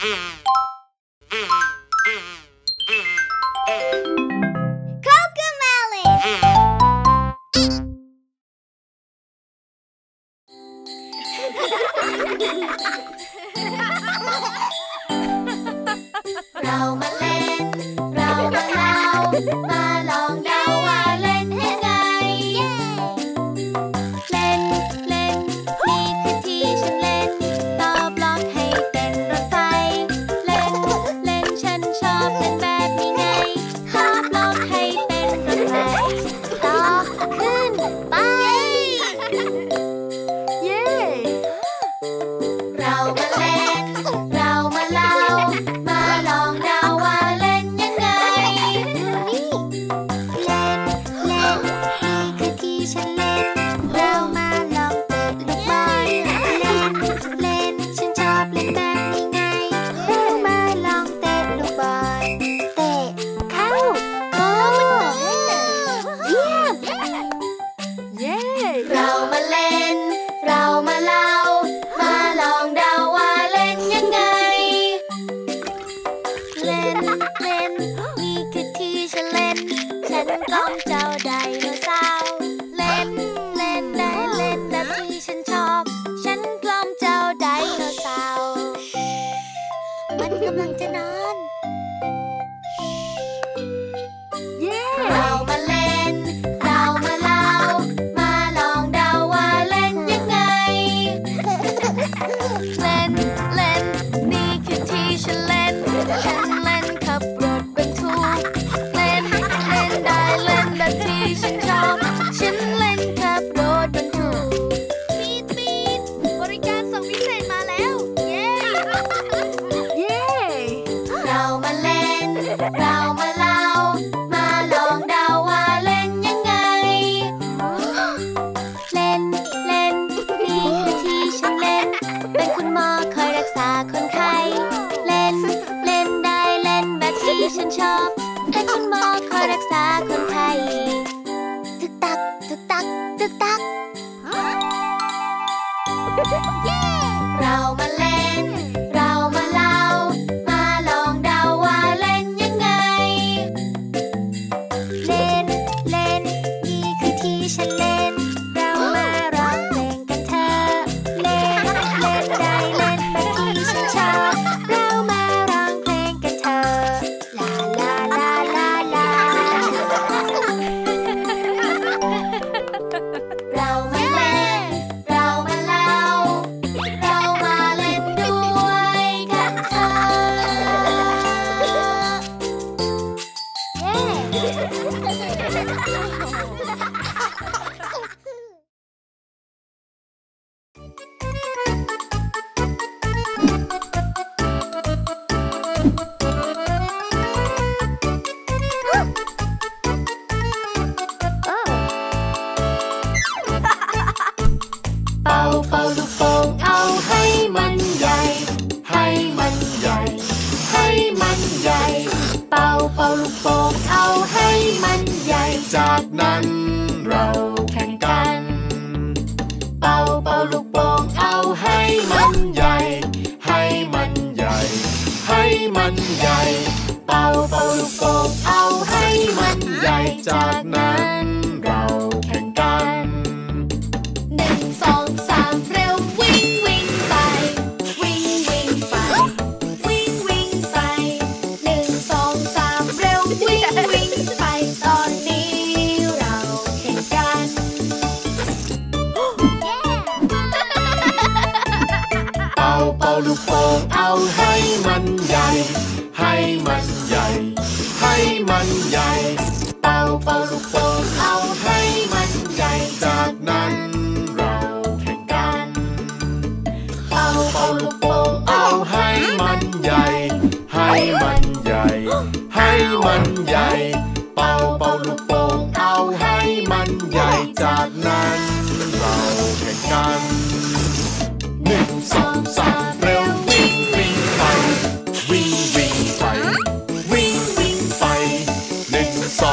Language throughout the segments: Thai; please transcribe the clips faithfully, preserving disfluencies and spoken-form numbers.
ส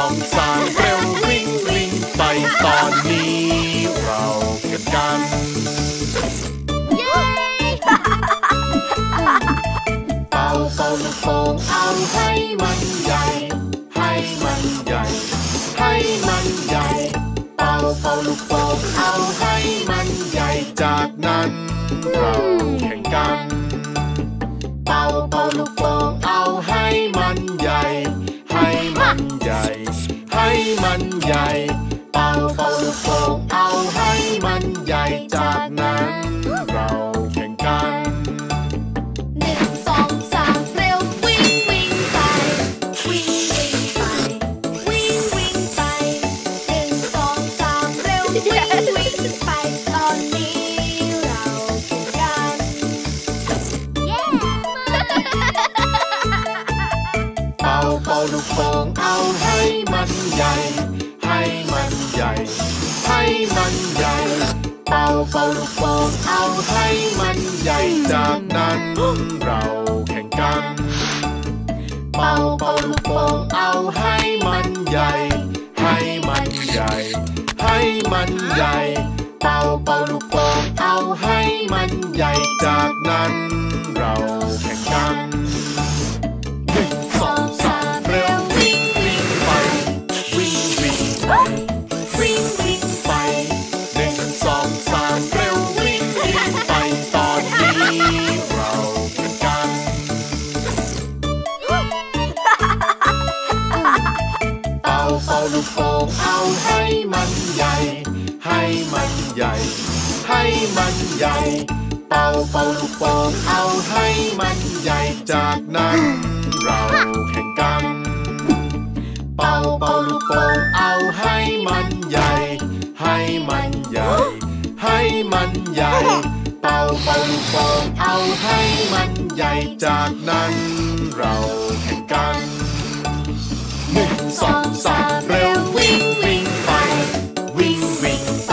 องสามเร็ววิ่งวิ่ง มาโป่งเอาให้มันใหญ่ให้มันใหญ่ให้มันใหญ่เป่าเป่าลูกโป่งเอาให้มันใหญ่จากนั้นเราแข่งกันเป่าเป่าลูกโป่งเอาให้มันใหญ่ให้มันใหญ่ให้มันใหญ่เป่าเป่าลูกโป่งเอาให้มันใหญ่จากนั้นเราแข่งกันเป่าลูกโป่งเอาให้มันใหญ่ให้มันใหญ่ให้มันใหญ่เป่าเป่าลูกโป่งเอาให้มันใหญ่จากนั้นเราแข่งกันเป่าเป่าลูกโป่งเอาให้มันใหญ่ให้มันใหญ่ให้มันใหญ่เป่าเป่าลูกโป่งเอาให้มันใหญ่จากนั้นเราแข่งกันลูกโป่งเอาให้มันใหญ่ให้มันใหญ่ให้มันใหญ่เป่าเป่าลูกโป่งเอาให้มันใหญ่จากนั้นเราแข่งกันเป่าเป่าลูกโป่งเอาให้มันใหญ่ให้มันใหญ่ให้มันใหญ่เป่าเป่าลูกโป่งเอาให้มันใหญ่จากนั้นเราแข่งกันหนึ่งสองสามเร็ววิ่งวิ่งไปวิ่งวิ่งไป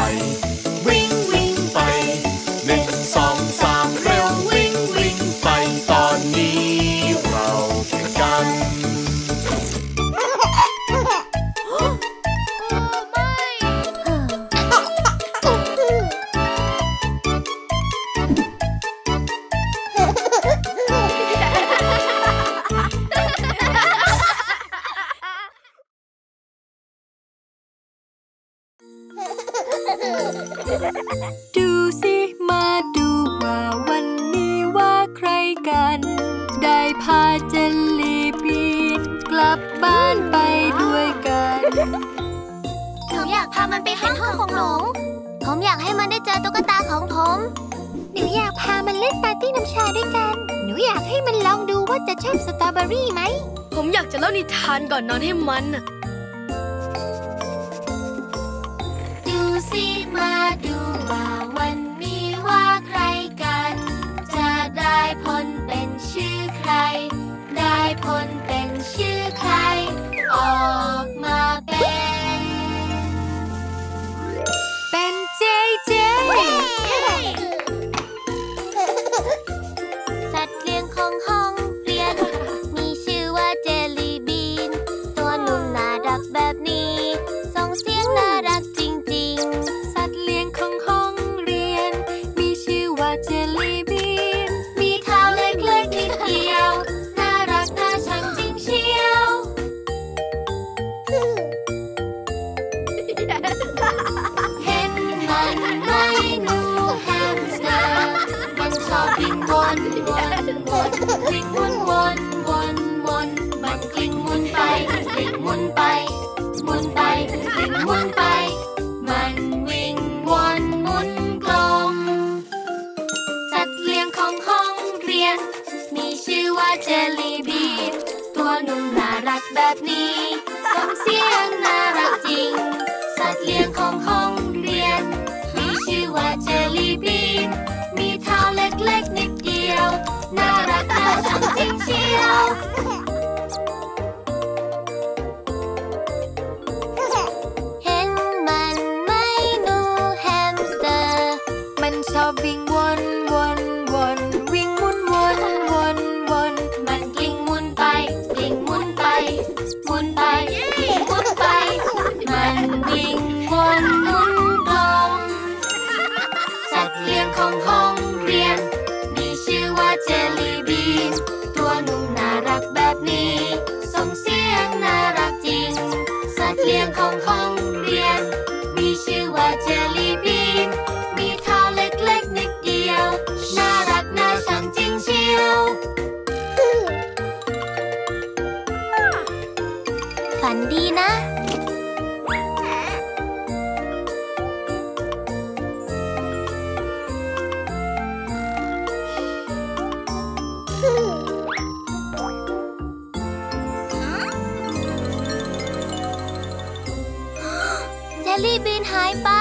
วิ่งวิ่งไปหนึ่งสองสามเร็ววิ่งวิ่งไปตอนนี้เราแข่งกันดูสิมาดูว่าวันนี้ว่าใครกันได้พาเจลลี่บีนกลับบ้านไปด้วยกันหนูอยากพามันไปเห็นห้องของหนูผมอยากให้มันได้เจอตุ๊กตาของผมหนูอยากพามันเล่นปาร์ตี้น้ำชาด้วยกันหนูอยากให้มันลองดูว่าจะชอบสตรอเบอรี่ไหมผมอยากจะเล่านิทานก่อนนอนให้มันมาดูว่าวันนี้ว่าใครกันจะได้ผลเป็นชื่อใครได้ผลเป็นชื่อใครออกมาเป็นเป็นเจเจสัตว์เลี้ยงของห้องเรียนมีชื่อว่าเจลลี่บีนตัวนุ่มน่ารักแบบนี้ส่งเสียงน่ารักกลิ้งหมุนวนวนวนมันกลิ้งหมุนไปกลิ้งหมุนไปหมุนไปกลิ้งหมุนไปมันวิ่งวนหมุนกลมสัตว์เลี้ยงของห้องเรียนมีชื่อว่าเจลลี่บีนตัวนุ่มน่ารักแบบนี้ส่งเสียงน่ารักจริงสัตว์เลี้ยงของห้องเรียนมีชื่อว่าเจลลี่บีนมีเท้าเล็กๆนิดเดียวน่ารักน่าชังจริงเชียวเห็นมันไหมหนูแฮมสเตอร์มันชอบวิ่งวนวนวนวิ่งหมุนวนวนวนมันกลิ้งหมุนไปกลิ้งหมุนไปหมุนไปกลิ้งหมุนไปมันวิ่งวนหมุนกลมสัตว์เลี้ยงของห้องเรียนชื่อว่าเจลลี่บีนตัวนุ่มน่า ไ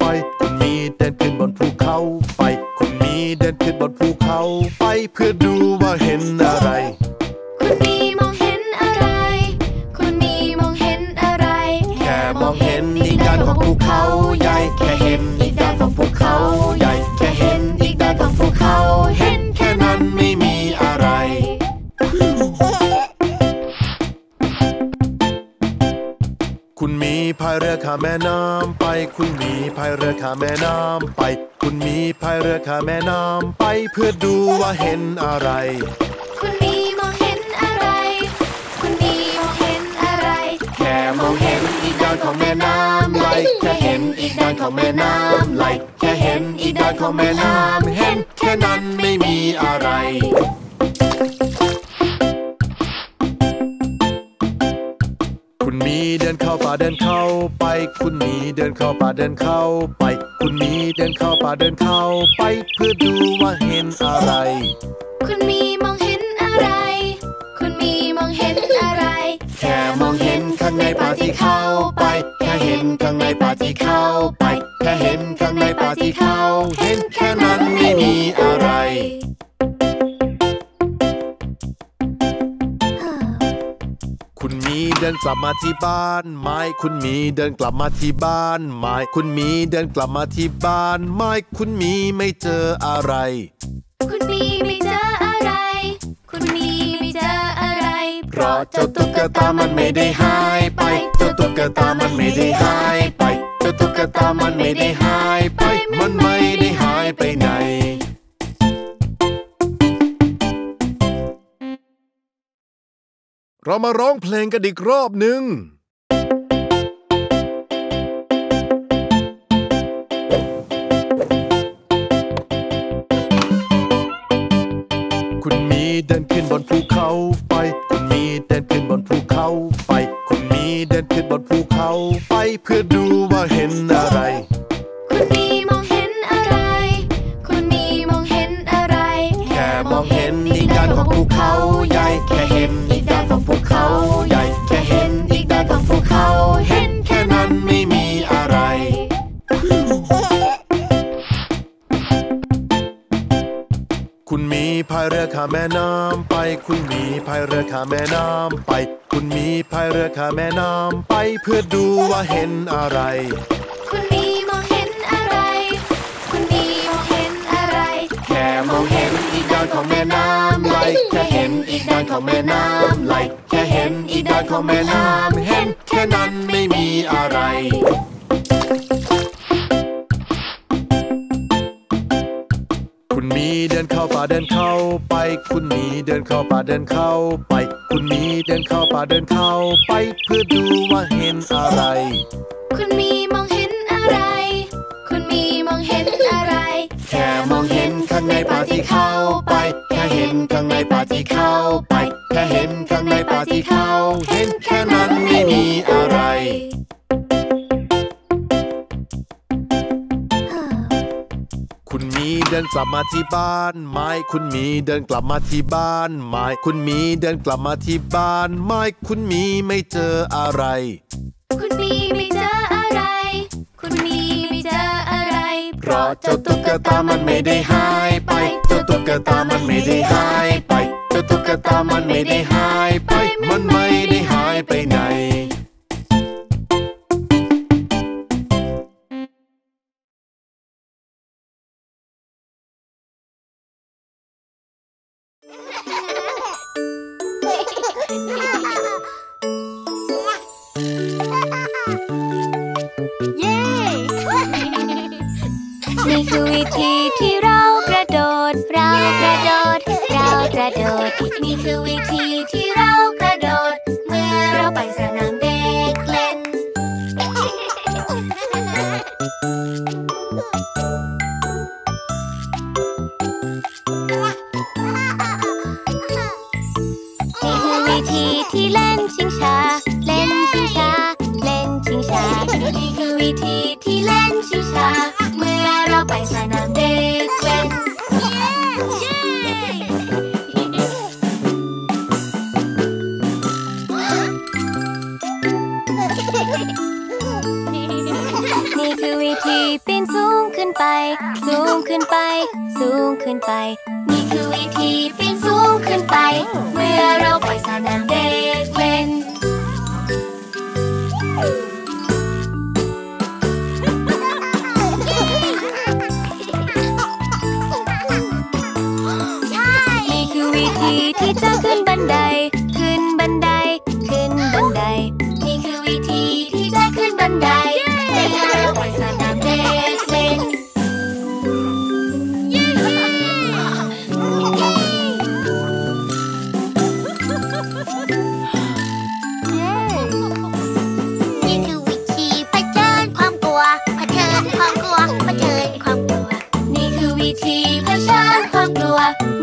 ป เดินเข้าป่าเดินเข้าไปคุณหมีเดินเข้าป่าเดินเข้าไปคุณหมีเดินเข้าป่าเดินเข้าไปเพื่อดูว่าเห็นอะไรคุณหมีมองเห็นอะไรคุณหมีมองเห็นอะไรแค่มองเห็นข้างในป่าที่เข้าไปแค่เห็นข้างในป่าที่เข้าไปแค่เห็นข้างในป่าที่เข้าเห็นแค่นั้นไม่มีอะไรคุณหมีเดินกลับมาที่บ้านไม้คุณหมีเดินกลับมาที่บ้านไม้คุณหมีเดินกลับมาที่บ้านไม้คุณหมีไม่เจออะไรคุณหมีไม่เจออะไรคุณหมีไม่เจออะไรเพราะเจ้าตุ๊กตามันไม่ได้หายไปเจ้าตุ๊กตามันไม่ได้หายไปเจ้าตุ๊กตามันไม่ได้หายไปมันไม่ได้หายไปไหนเรามาร้องเพลงกันอีกรอบหนึ่งคุณหมีเดินขึ้นบนภูเขาไปคุณหมีเดินขึ้นบนภูเขาไปคุณหมีเดินขึ้นบนภูเขาไปเพื่อดูว่าเห็นอะไรคุณหมีมองเห็นอะไรคุณหมีมองเห็นอะไรแค่มองเห็นอีกด้านของภูเขาใหญ่แค่เห็นอีกด้านของภูเขาใหญ่แค่เห็นอีกด้านของภูเขาเห็นแค่นั้นไม่มีอะไรคุณหมีพายเรือข้ามแม่น้ำไปคุณหมีพายเรือข้ามแม่น้ำไปคุณหมีพายเรือข้ามแม่น้ำไปเพื่อดูว่าเห็นอะไรคุณหมีมองเห็นอะไรคุณหมีมองเห็นอะไรแค่มองเห็นอีกด้านของแม่น้ำไหลแค่เห็นอีกด้านของแม่น้ำไหลแค่เห็นอีกด้านของแม่น้ำเห็นแค่นั้นไม่มีอะไรคุณหมีเดินเข้าป่าเดินเข้าไปคุณหมีเดินเข้าป่าเดินเข้าไปคุณหมีเดินเข้าป่าเดินเข้าไปเพื่อดูว่าเห็นอะไรคุณหมีมองเห็นอะไรคุณหมีมองเห็นอะไรแค่มองเห็นข้างในป่าที่เข้าไปแค่เห็นข้างในป่าที่เข้าไปแค่เห็นข้างในป่าที่เข้าเห็นแค่นั้นไม่มีอะไรคุณหมีเดินกลับมาที่บ้านไม้คุณหมีเดินกลับมาที่บ้านไม้คุณหมีเดินกลับมาที่บ้านไม้คุณหมีไม่เจออะไรคุณหมีไม่เจออะไรคุณหมีไม่เจออะไรเพราะเจ้าตุ๊กตามันไม่ได้หายไปเจ้าตุ๊กตามันไม่ได้หายไปเจ้าตุ๊กตามันไม่ได้หายไปมันไม่ได้หายไปไหนเย้ นี่คือวิธีที่เรากระโดดเรากระโดดเรากระโดดนี่คือวิธีที่เรากระโดดเมื่อเราไปสนามเด็กเล่นนี่คือวิธีที่เล่นชิงช้าเล่นชิงช้าเล่นชิงช้านี่คือวิธีที่เล่นชิงช้าเมื่อเราไปสนามเด็กเล่นนี่คือวิธีปีนสูงขึ้นไปสูงขึ้นไปสูงขึ้นไปนี่คือวิธีปีนสูงขึ้นไปเมื่อเราไปสนามเด็กเล่นนี่คือวิธีที่จะขึ้นบันไดขึ้นบันไดขึ้นบันไดนี่คือวิธีที่จะขึ้นบันไดเ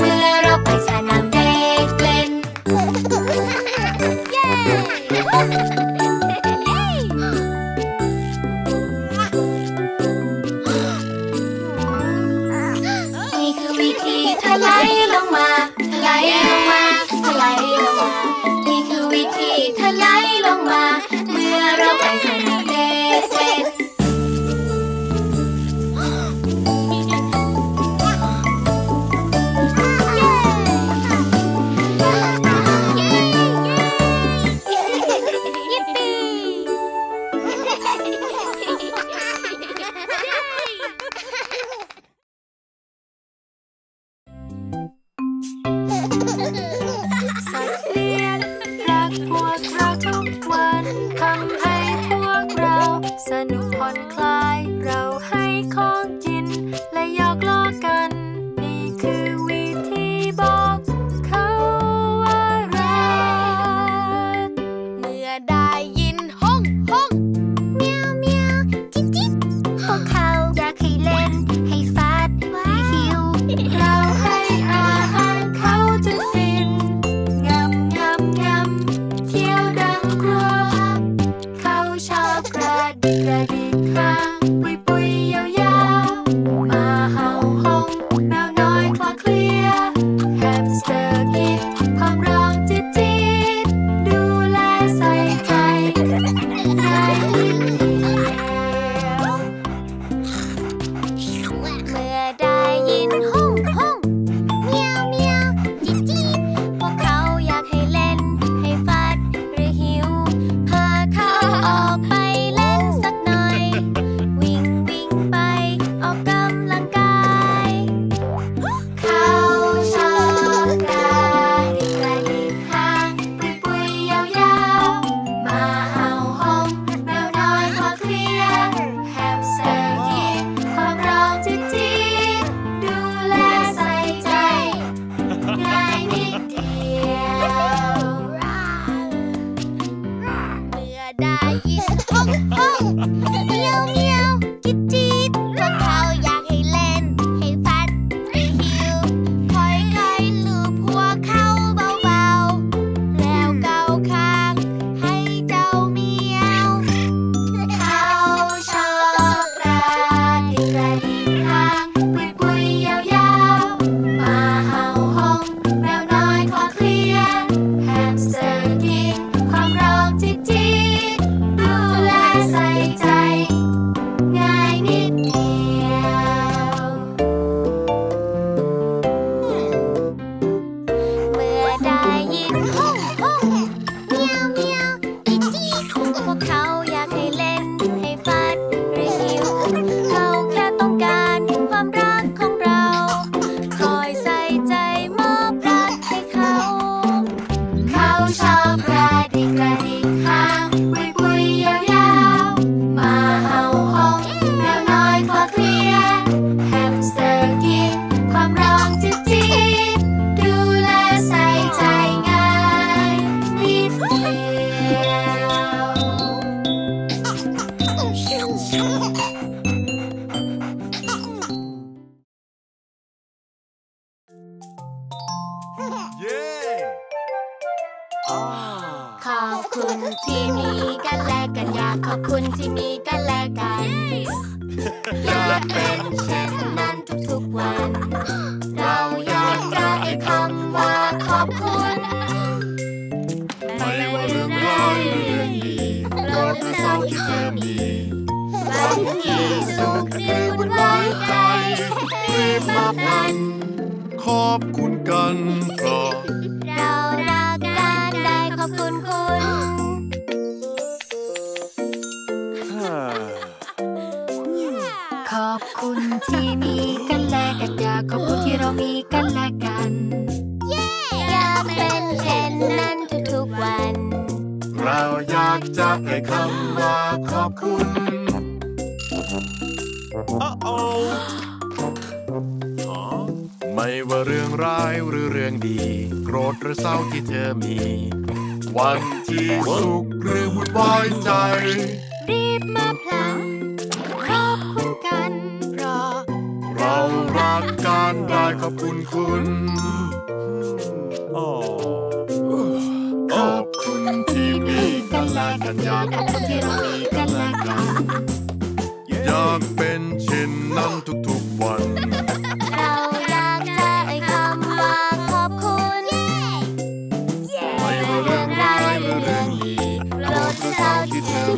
มื่อเราไปสนามเด็กเล่นเมื่อเราไปสนามเด็กเล่น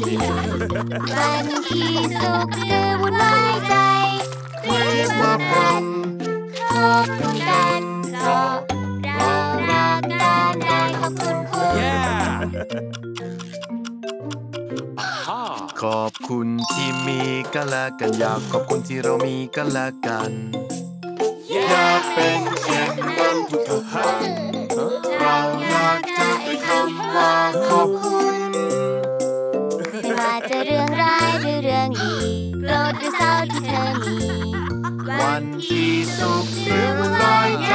Yeah. อบคุณกันเพราะเรารักกันได้ขอบคุณคุณขอบคุณที่มีกันและกันอยากขอบคุณที่เรามีกันและกันอยากเป็นเช่นกันทุกครั้งเราอยากจะได้คำว่าขอบคุณไม่ว่าจะเรื่องร้ายหรือเรื่องดีโกรธหรือเศร้าที่เธอมีวันที่สุขหรือลอยใจ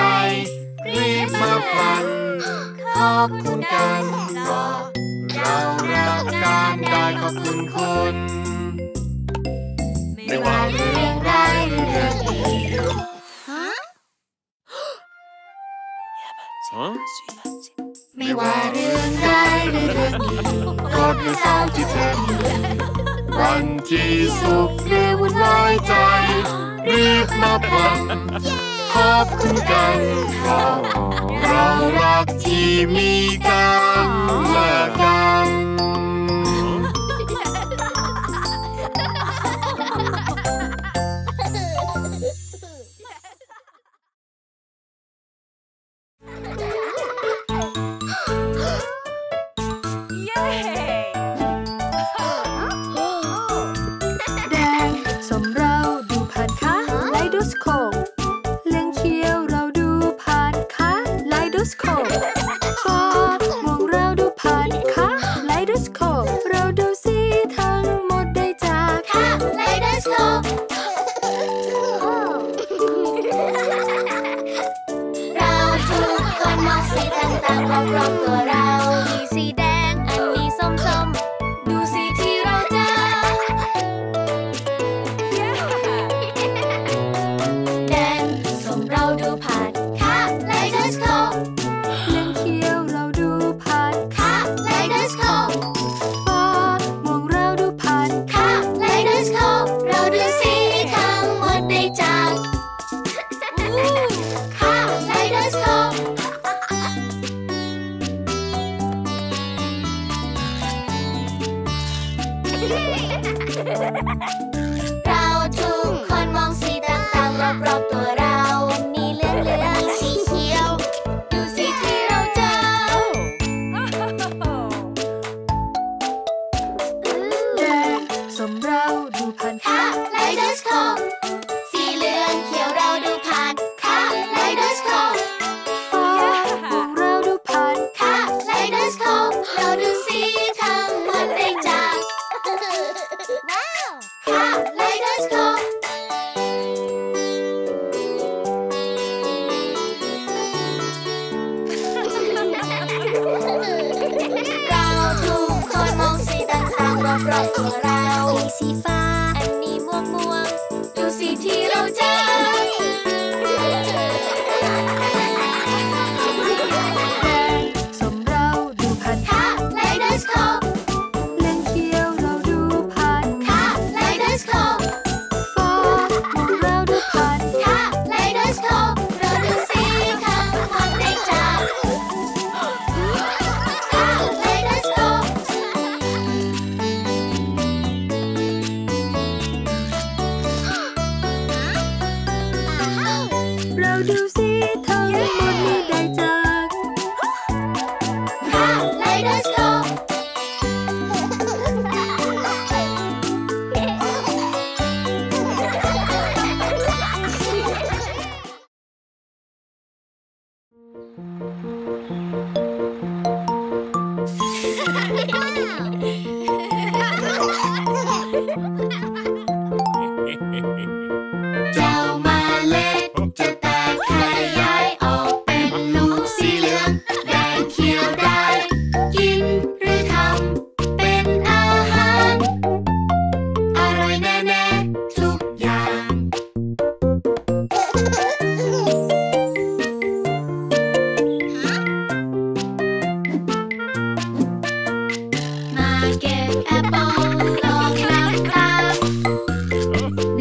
รีบมาพันขอบคุณกันเพราะเรารักกันได้ขอบคุณคุณไม่ว่าเรื่องร้ายหรือเรื่องดีไม่ว่าเรื่องร้ายหรือเรื่องดีโกรธหรือเศร้าที่เธอมีวันที่สุขหรือวุ่นวายใจรีบมาพันขอบคุณกันเพราะเรารักที่มีกันและกันApple, ลองรับตามหน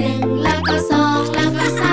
ึ่งแล้วก็สองแล้วก็สาม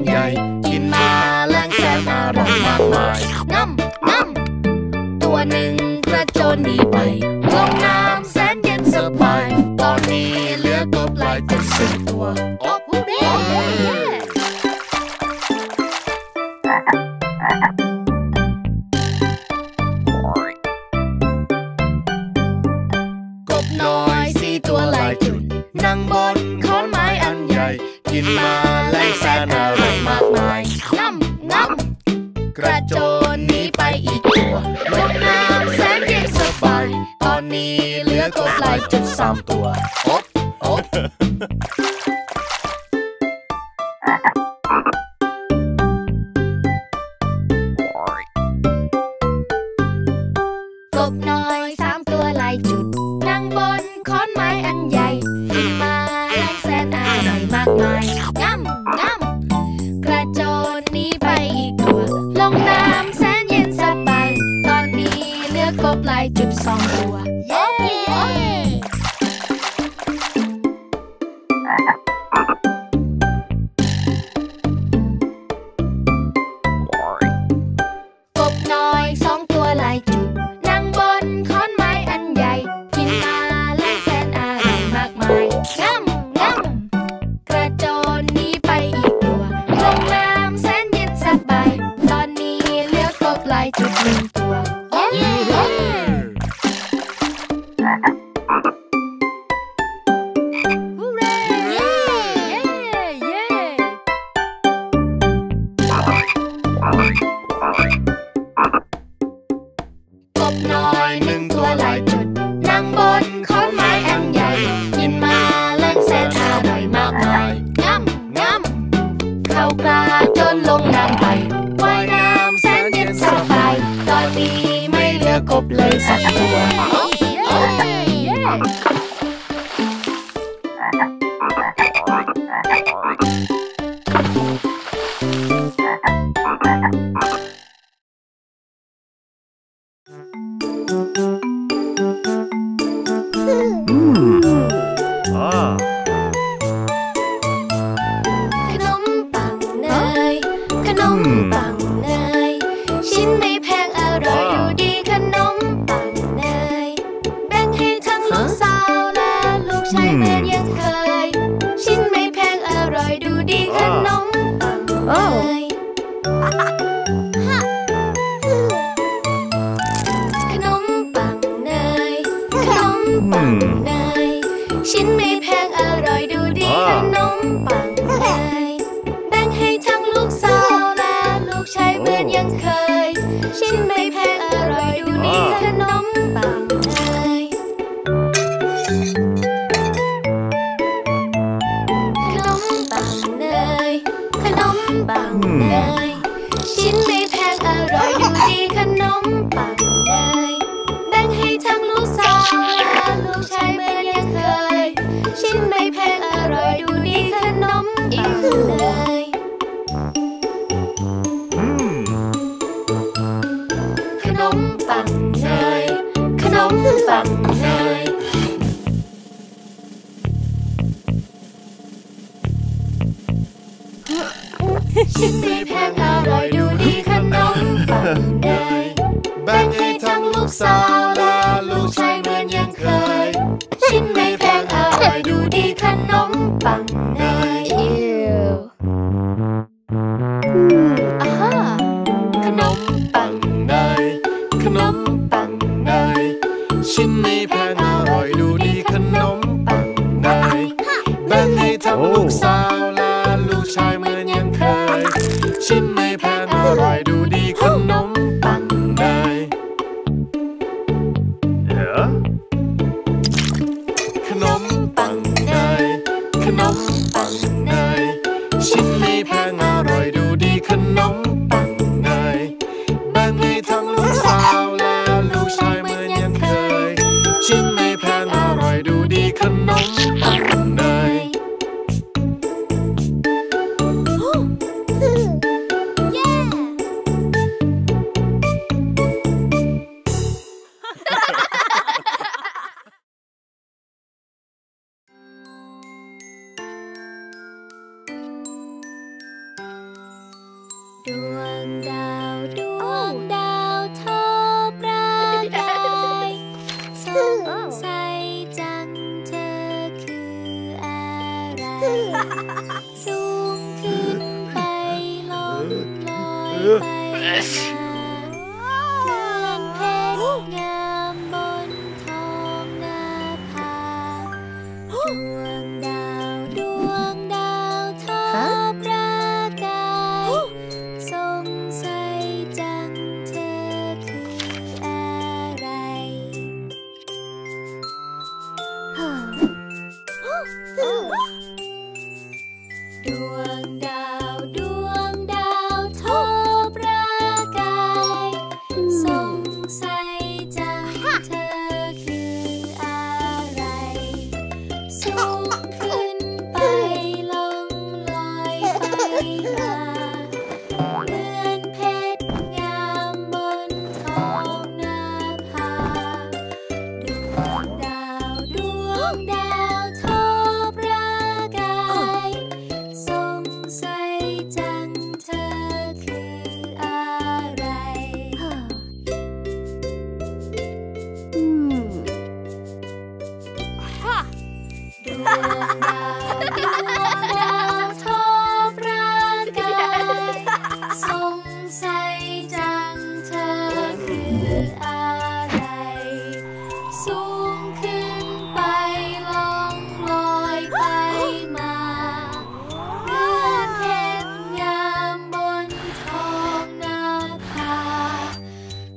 ำใหญ่กินมาแรงแสนอร่อยมากมายน้ำน้ำตัวหนึ่งกระโจนหนีไปลงน้ำแสนเย็นสบายตอนนี้เหลือกบหลายเจ็ดสิบตัวกบฮูเร่กบน้อยสี่ตัวหลายจุดนั่งบนค้อนไม้อันใหญ่กินมาแรงแสนอร่อยมากมายน้ำน้ำกระโจนหนีไปอีกตัวลงน้ำแสนเย็นสบายตอนนี้เหลือกบหลายจุดสามตัวอบอบกบน้อยสามตัวหลายจุดนั่งบนค้อนไม้อันใหญ่กินมาแรงแสนอร่อยมากมายง่ำง่ำกระโจนหนีไปอีกตัวลงน้ำแสนเย็นสบายตอนนี้เหลือกบหลายจุดสองตัวชิ้นไม่แพงอร่อยดูดีขนมปังเนยแบ่งให้ทั้งลูกสาวและลูกชายเหมือนยังเคยชิ้นไม่แพงอร่อยดูดีขนมปังเนยอ่าฮะขนมปังเนยขนมปังเนยชิ้นไม่แพงอร่อยดูดีขนมปังเนยแบ่งให้ทั้งลูกสาวและลูกชายเหมือนยังเคยชิ้นไม่แพงอร่อยดูดีขนมปังเนยขนมปังเนยขนมปังเนยชิ้นไม่แพงอร่อยดูดีขนมปังเนยแบ่งให้ทั้งลูกสาวและลูกชายเหมือนยังเคยชิ้นไม่แพงอร่อยดูดีขนมปังเนย ดวงดาวดวงดาวทอประกายสงสัยจังเธอคืออะไรสูงขึ้นไปลงลอยไปเรื่องเพชรงามบนท้องนาผาดวงดาวดวงดาวทอประกายสงสัยจังเธอคืออะไรดวงดาวดวงดาวทอประกายสงสัยจังเธอคืออะไรสูงขึ้นไปลงลอยไปมาเดือนเพชรงามบนท้องนาผาดวงดาวดวงดาวทอประกายสงสัยจังเธอคืออะไร ดวงดาวดวงดาวทอประกายสงสัยจังเธอคืออะไรสูงขึ้นไปลงลอยไปมาเมื่อเห็นยามบนท้องนาผา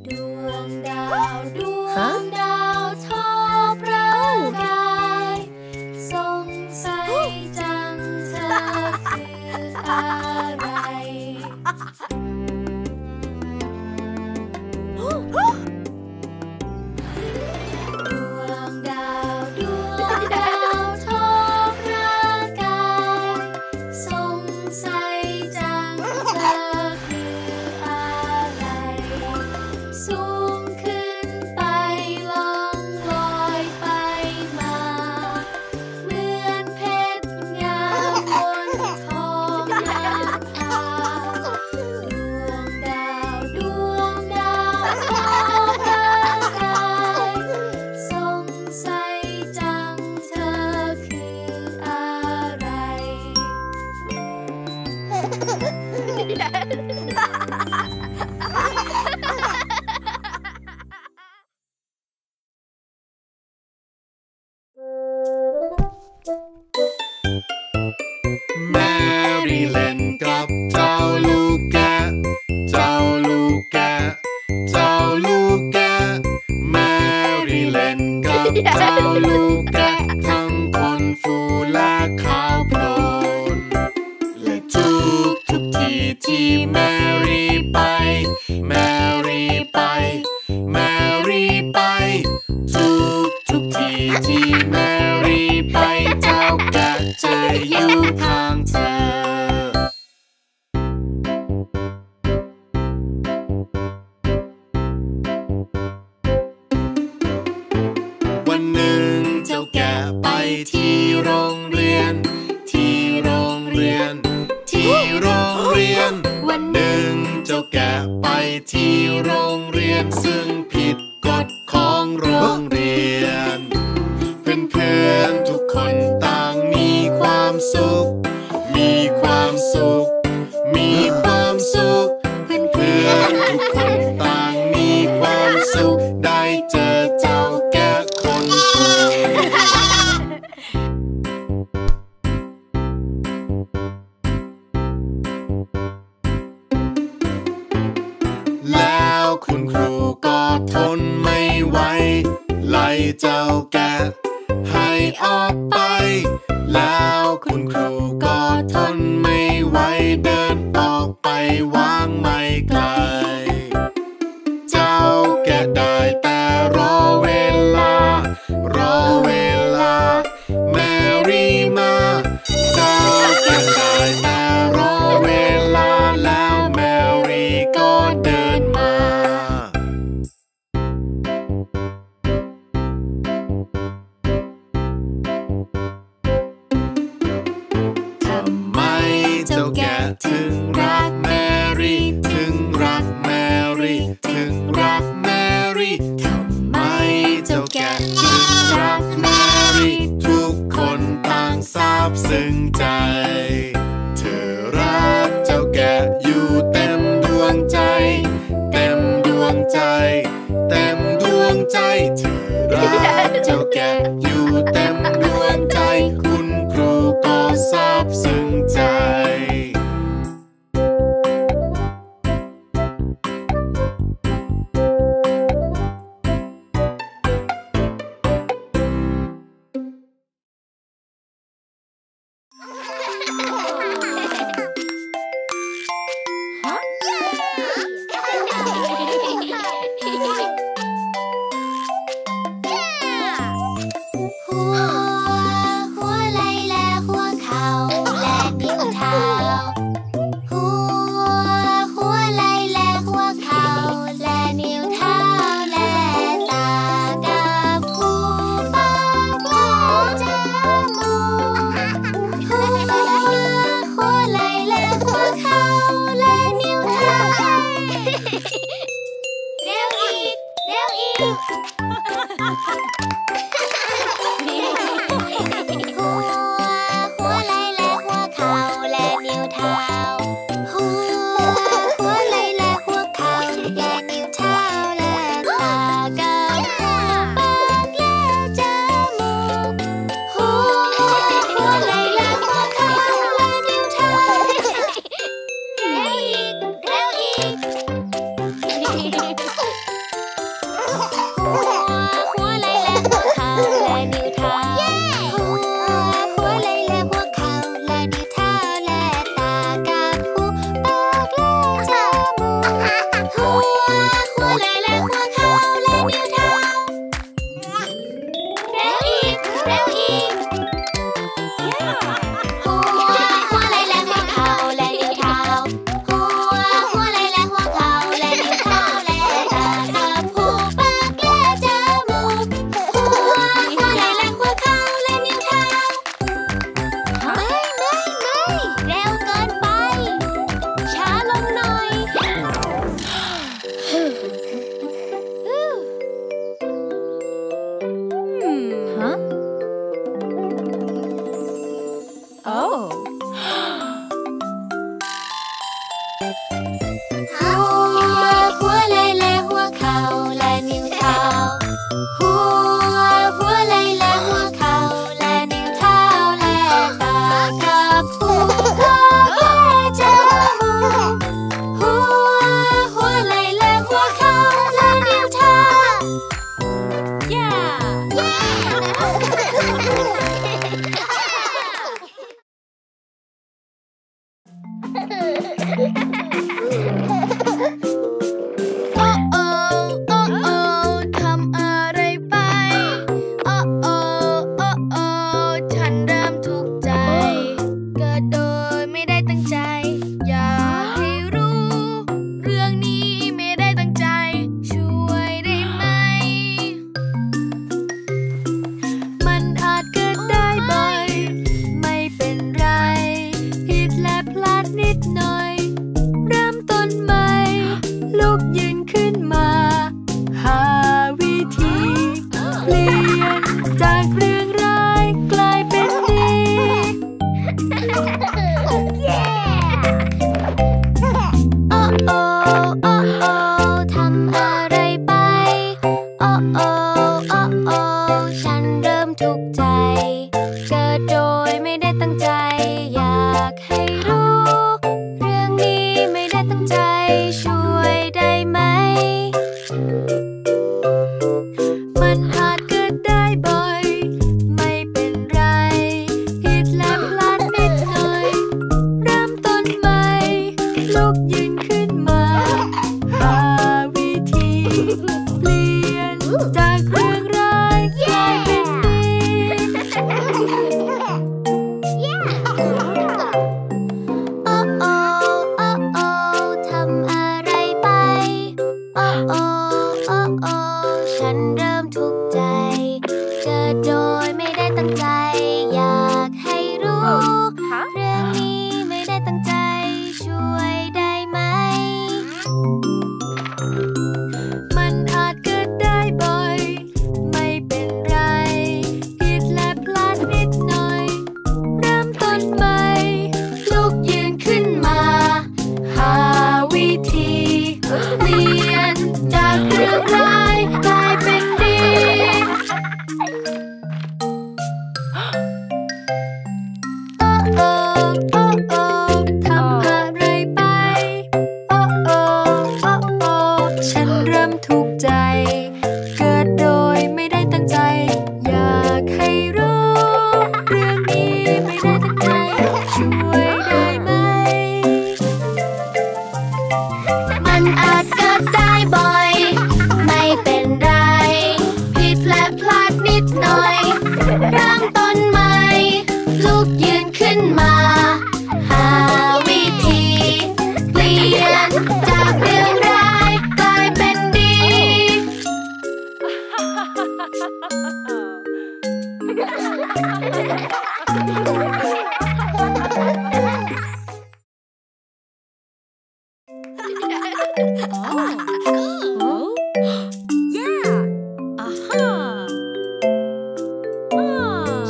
ดวงดาวดวงดาวทอประกายสงสัยจังเธอคืออะไร ดวงดาวดวงดาวทอประกายสงสัยจังเธอคืออะไรสูงขึ้นไปลงลอยไปมาเหมือนเพชรงามบนท้องนาผาดวงดาวดวงดาวทอประกายสงสัยจังเธอคืออะไร แมรี่เล่นกับเจ้าลูกแกะเจ้าลูกแกะเจ้าลูกแกะแมรี่เล่นกับเจ้าลูกแกะทั้งคนฟูและขาวโพลนและทุกทุกทีที่แมรี่ไปแมรี่ไปแมรี่ไปทุกทุกทีที่แมรี่ไปเจ้าแกะจะอยู่ข้างเธอวันหนึ่งเจ้าแกะไปที่โรงเรียนที่โรงเรียนที่โรงเรียนวันหนึ่งเจ้าแกะไปที่โรงเรียนซึ่งผิดกฎของโรงเรียนเพื่อนๆทุกคนต่างมีความสุขมีความสุขมีความสุขเพื่อนๆทุกคนต่างมีความสุขได้เจอเจ้าแกะคนฟูแล้วคุณครูก็ทนไม่ไหวไล่เจ้าแกะให้ออกไปแล้วคุณครูก็ทนไม่ไหวเดินออกไปวางไม่ไกลเจ้าแกะได้แต่รอเวลารอเวลาแมรี่มาเจ้าแกะได้แต่รอเวลาแล้วแมรี่ก็เดินมาทำไมเจ้าแกะถึงรักแมรี่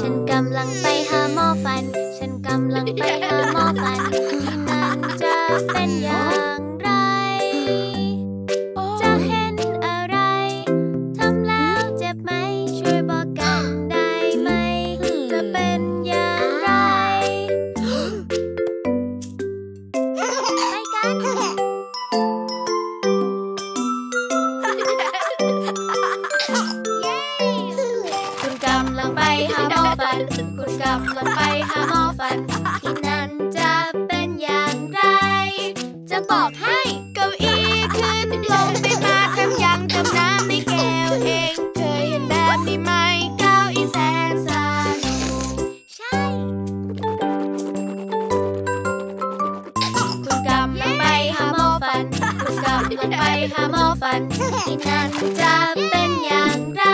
ฉันกำลังไปหาหมอฟันฉันกำลังไปหาหมอฟันที่มันจะ เป็นอย่างไรจะเห็นอะไรทำแล้วเจ็บไหมช่วยบอกกันได้ไหมจะเป็นอย่างไรไปกันคุณกำลังไปหาหมอฟันคุณกำลังไปหาหมอฟันที่นั่นจะเป็นอย่างไรจะบอกให้เก้าอี้ขึ้นลงไปมาทำยังทำน้ำในแก้วเองเคยเห็นแบบนี้ไหมเก้าอี้แสนสนุกใช่คุณกำลังไปหาหมอฟันคุณกำลังไปหาหมอฟันที่นั่นจะเป็นอย่างไร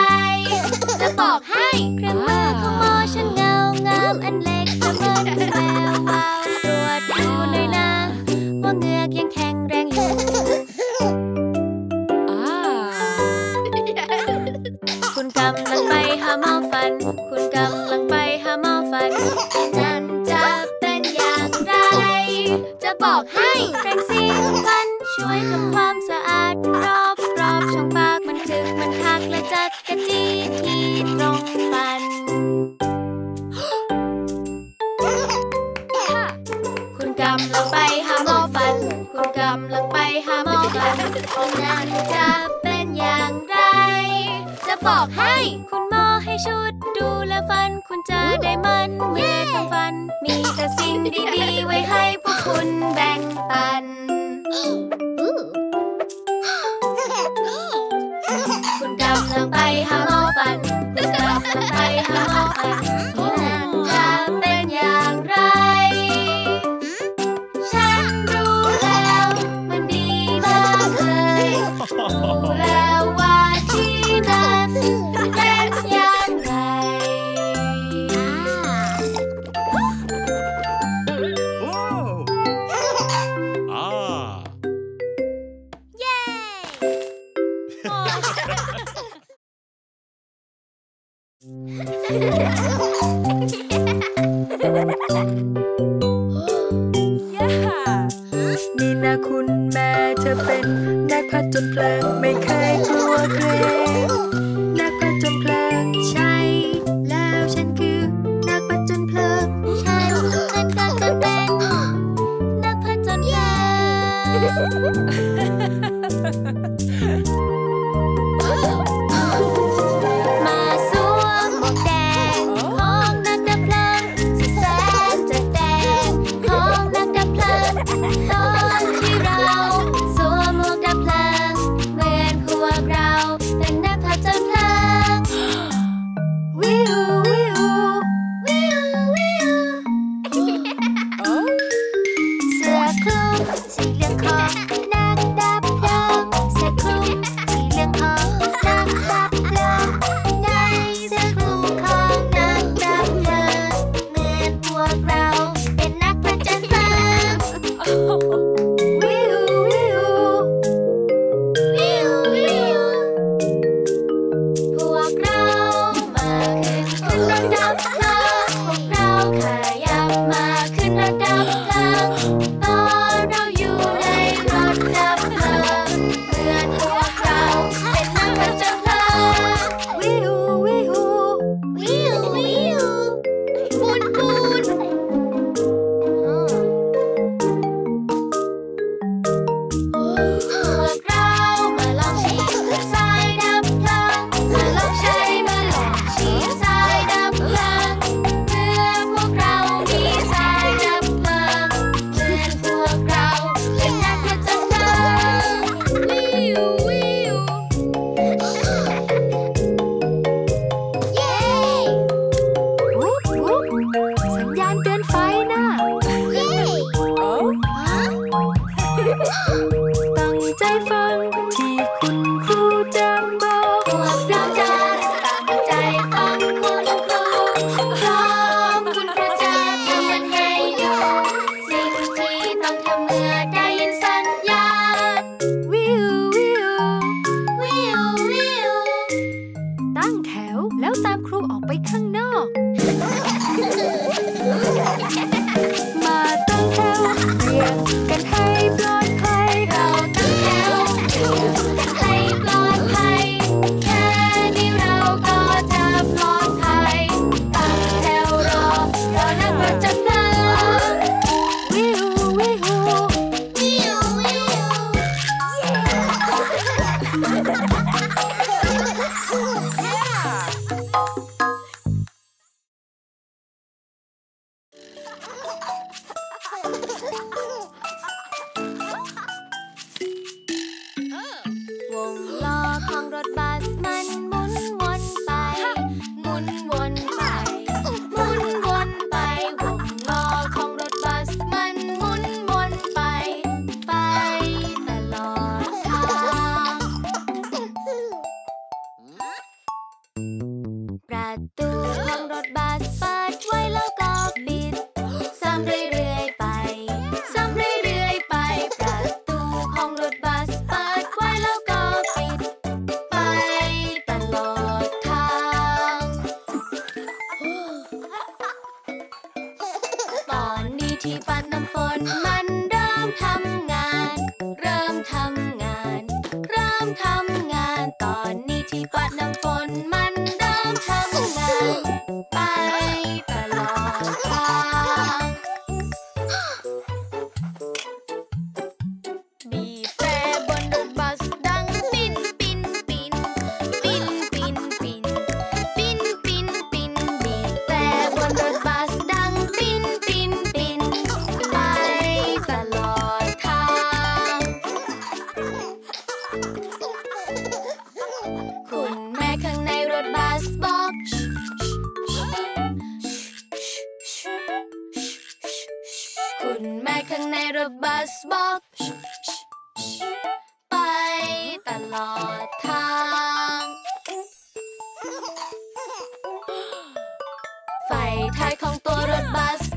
จะบอกให้เครื่องมือของหมอช่างเงางามอันเล็กละมุนแวววาวตรวจดูเลยนะว่าเงือกยังแข็งแรงอยู่คุณกำลังไปหาหมอฟันคุณกำลังไปหาหมอฟันนั่นจะเป็นอย่างไรจะบอกให้แปรงสีฟันช่วยทำความสะอาดรอบรอบช่องปากมันจึงมันหักและจัดกระจีที่ตรงฟันคุณกำลังไปหาหมอฟันคุณกำลังไปหาหมอฟันนั่นจะเป็นอย่างไรจะบอกให้คุณหมอให้ชุดดูแลฟันคุณจะได้มันเวทฟันมีแต่สิ่งดีๆไว้ให้พวกคุณแบ่งปันคุณกำลังไปหาหมอฟันคุณกำลังไปหาหมอฟันนั่นจะเป็นอย่างไรฉันรู้แล้วมันดีมากเลยรู้แล้วว่าที่นั้นเป็นอย่างไรนี่นะคุณแม่เธอเป็นนักผจญเพลิงไม่เคยกลัวเกรงนักผจญเพลิงใช่แล้วฉันคือนักผจญเพลิงฉันฉันก็จะเป็นนักผจญเพลิงมาตั้งแถวเรียงกันให้ ของรถบัสมันหมุนวนไปหมุนวนไปหมุนวนไปวงล้อของรถบัสมันหมุนวนไปไปตลอดทางประตูของรถบัสเปิดไว้แล้วก็ปิดซ้ำเรื่อยๆไปซ้ำเรื่อยๆไปประตูของรถบัสเปิดไว้แล้วก็ปิดไปตลอดทางตอนนี้ที่ปัดน้ำฝนมันเริ่มทำงานเริ่มทำงานเริ่มทำงานตอนนี้ที่ปัดน้ำฝนมันเริ่มทำงานไปตลอดทางไฟท้ายของตัวรถบัส